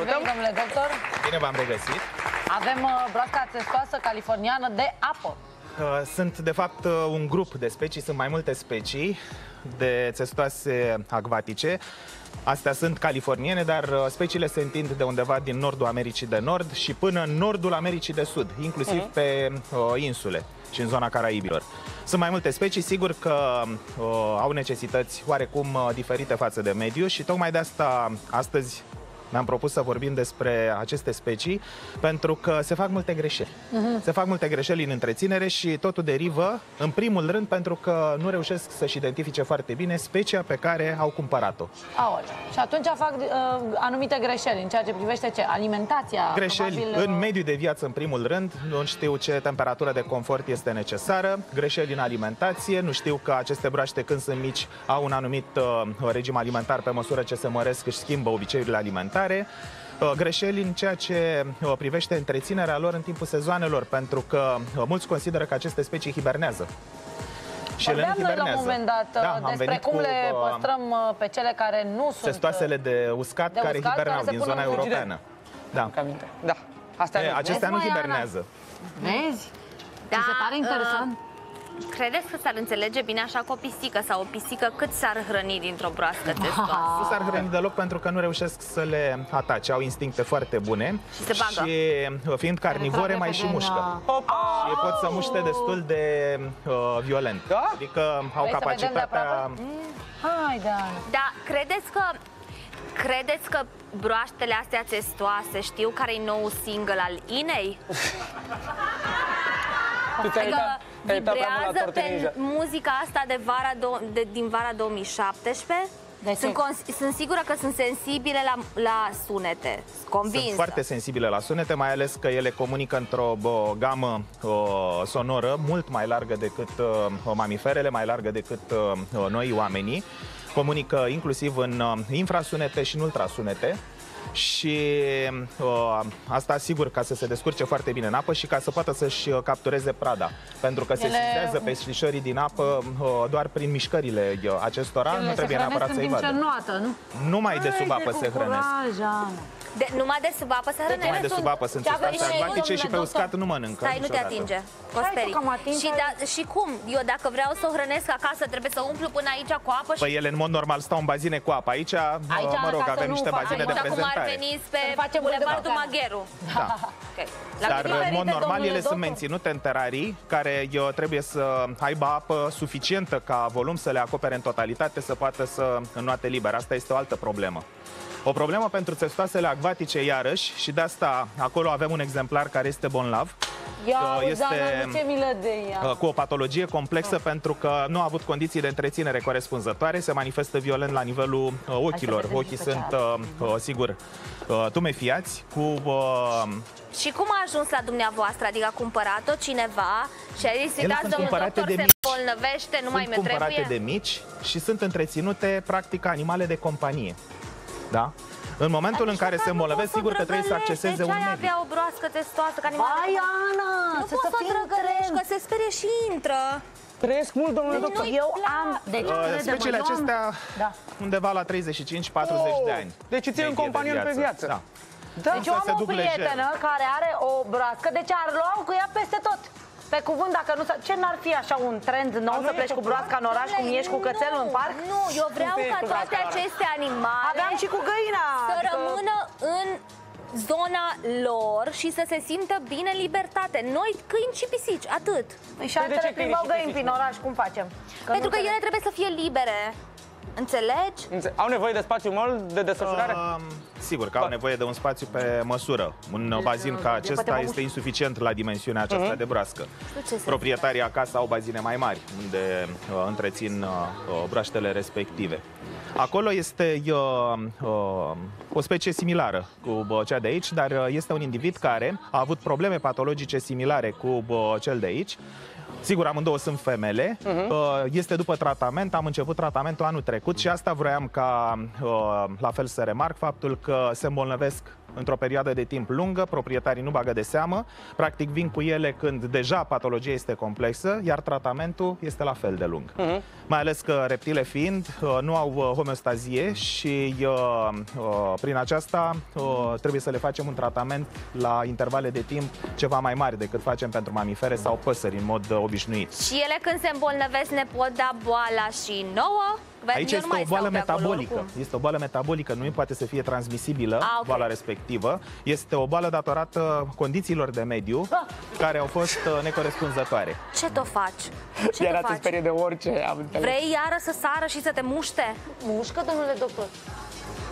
Salutăm, domnule doctor. Bine v-am regăsit. Avem broasca țestoasă californiană de apă. Sunt, de fapt, un grup de specii, sunt mai multe specii de țestoase acvatice. Astea sunt californiene, dar speciile se întind de undeva din nordul Americii de Nord și până în nordul Americii de Sud, inclusiv pe insule și în zona Caraibilor. Sunt mai multe specii, sigur că au necesități oarecum diferite față de mediu și tocmai de asta astăzi ne-am propus să vorbim despre aceste specii, pentru că se fac multe greșeli. Se fac multe greșeli în întreținere și totul derivă, în primul rând, pentru că nu reușesc să-și identifice foarte bine specia pe care au cumpărat-o. Și atunci fac anumite greșeli în ceea ce privește ce? Alimentația? Greșeli probabil, în mediul de viață, în primul rând. Nu știu ce temperatură de confort este necesară. Greșeli în alimentație. Nu știu că aceste broaște, când sunt mici, au un anumit regim alimentar. Pe măsură ce se măresc, își schimbă obiceiurile alimentare. Greșeli în ceea ce privește întreținerea lor în timpul sezoanelor, pentru că mulți consideră că aceste specii hibernează. Vorbeam noi la un moment dat despre cum le păstrăm pe cele care nu sunt țestoasele de uscat, care hibernează din zona europeană. Da. Da. Acestea nu hibernează. Vezi? Da, mi se pare interesant. Credeți că s-ar înțelege bine așa cu o pisică sau o pisică cât s-ar hrăni dintr-o broască țestoasă? Nu s-ar hrăni deloc, pentru că nu reușesc să le atace, au instincte foarte bune și, fiind carnivore, mai și mușcă. Și pot să muște destul de violent, adică au capacitatea... Da, credeți că... Credeți că broaștele astea țestoase știu care-i noul single al Inei? Vibrează pe muzica asta de din vara 2017. Sunt sigură că sunt sensibile la sunete. Convinsă. Sunt foarte sensibile la sunete, mai ales că ele comunică într-o gamă sonoră mult mai largă decât mamiferele, mai largă decât noi oamenii. Comunică inclusiv în infrasunete și în ultrasunete. Și asta, sigur, ca să se descurce foarte bine în apă și ca să poată să-și captureze prada. Pentru că se sizează pe șlișorii din apă doar prin mișcările acestora. Nu trebuie neapărat să-i vadă. Numai de sub apă se hrănesc. Numai de sub apă se hrănesc? Numai de sub apă sunt acvatice și pe uscat nu mănâncă. Stai, nu te atinge. Și cum? Eu dacă vreau să o hrănesc acasă, trebuie să umplu până aici cu apă? Păi ele, în mod normal, stau în bazine cu apă. Aici, mă rog, avem niște bazine de prezentare. Veniți pe bulevardul Magheru. Dar, în mod normal, ele sunt menținute în terarii care trebuie să aibă apă suficientă ca volum să le acopere în totalitate, să poată să înnoate liber. Asta este o altă problemă. O problemă pentru țestoasele acvatice, iarăși, și de asta acolo avem un exemplar care este bonlav. Este cu o patologie complexă pentru că nu a avut condiții de întreținere corespunzătoare, se manifestă violent la nivelul ochilor. Ochii sunt, sigur, tumefiați. Și cum a ajuns la dumneavoastră? Adică a cumpărat-o cineva și a zis, uitați, domnul doctor, se îmbolnăvește, nu mai mi-e trebuie? Sunt cumpărate de mici și sunt întreținute, practic, animale de companie. Da? În momentul în care se îmbolnăvesc, sigur că trebuie să acceseze un medic. De ce avea o broască țestoasă? Vai, Ana! Nu poți să o drăgălești, că se sperie și intră. Trăiesc mult, domnule doctor. Eu am... Speciile acestea undeva la 35-40 de ani. Deci îți iei un companion pe viață. Deci eu am o prietenă care are o broască, deci ar lua cu ea peste tot. Pe cuvânt, dacă nu... Ce n-ar fi așa un trend nou să pleci cu broasca în oraș, cum ești cu cățelul în parc? Nu, eu vreau ca toate aceste animale... Aveam și cu găina! Să rămână în zona lor și să se simtă bine în libertate. Noi câini și pisici, atât. Și altele plimbau găini prin oraș, cum facem? Pentru că ele trebuie să fie libere. Înțelegi? Au nevoie de spațiu mult de desfășurare? Sigur că au nevoie de un spațiu pe măsură. Un bazin ca acesta este insuficient la dimensiunea aceasta de broască. Proprietarii acasă au bazine mai mari unde întrețin broaștele respective. Acolo este o specie similară cu cea de aici, dar este un individ care a avut probleme patologice similare cu cel de aici. Sigur, amândouă sunt femele. Este după tratament, am început tratamentul anul trecut și asta vroiam ca, la fel să remarc, faptul că se îmbolnăvesc într-o perioadă de timp lungă, proprietarii nu bagă de seamă, practic vin cu ele când deja patologia este complexă, iar tratamentul este la fel de lung. Mai ales că reptile fiind, nu au homeostazie și prin aceasta trebuie să le facem un tratament la intervale de timp ceva mai mari decât facem pentru mamifere sau păsări în mod obișnuit. Și ele când se îmbolnăvesc ne pot da boala și nouă? Aici este o boală metabolică. Este o boală metabolică, nu poate să fie transmisibilă boala respectivă. Este o boală datorată condițiilor de mediu care au fost necorespunzătoare. Ce te faci? Iar te sperie de orice. Vrei iară să sară și să te muște? Mușcă, domnule doctor.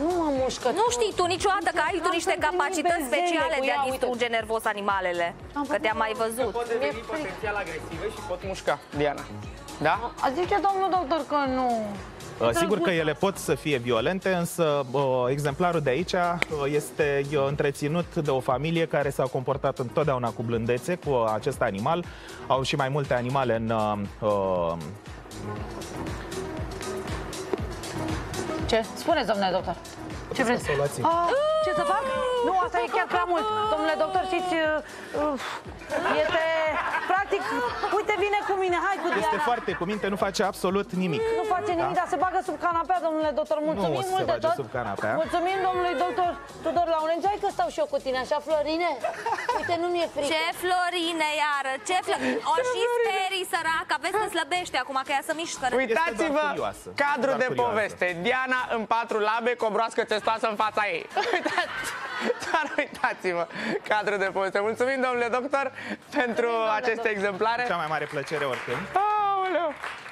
Nu mă mușcă. Nu știi tu niciodată că ai tu niște capacități speciale de a distruge nervos animalele. Că te-am mai văzut. Pot deveni potențial agresivă și pot mușca, Diana. Da? Zice domnul doctor că nu. Sigur că ele pot să fie violente, însă exemplarul de aici este întreținut de o familie care s-a comportat întotdeauna cu blândețe cu acest animal. Au și mai multe animale în... Ce? Spuneți, domnule doctor. Ce vreți? Ce să fac? Nu, asta e chiar prea mult. Domnule doctor, știți, este... Practic, uite, vine cu mine, hai cu Diana. Este foarte cu minte, nu face absolut nimic. Nu face nimic, dar se bagă sub canapea, domnule doctor. Mulțumim mult de tot. Mulțumim domnului doctor Tudor Laurențiu, că stau și eu cu tine, așa, Florine? Uite, nu mi-e frică. Ce Florine, iară, ce Florine. O și sperii, săracă, vezi că slăbește acum, că ea să mișcă. Uitați-vă cadru de poveste. Diana în patru labe, cu o broască testoasă în fața ei. Doar uitați-vă cadrul de poveste. Mulțumim, domnule doctor, pentru aceste exemplare. Cea mai mare plăcere oricând. Aoleu!